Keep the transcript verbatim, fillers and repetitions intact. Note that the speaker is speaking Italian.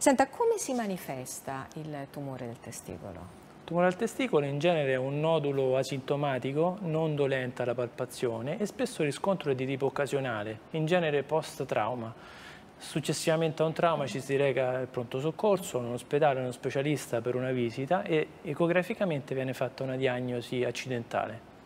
Senta, come si manifesta il tumore del testicolo? Il tumore al testicolo in genere è un nodulo asintomatico, non dolente alla palpazione e spesso il riscontro è di tipo occasionale, in genere post-trauma. Successivamente a un trauma ci si reca al pronto soccorso, in un ospedale, uno specialista per una visita e ecograficamente viene fatta una diagnosi accidentale.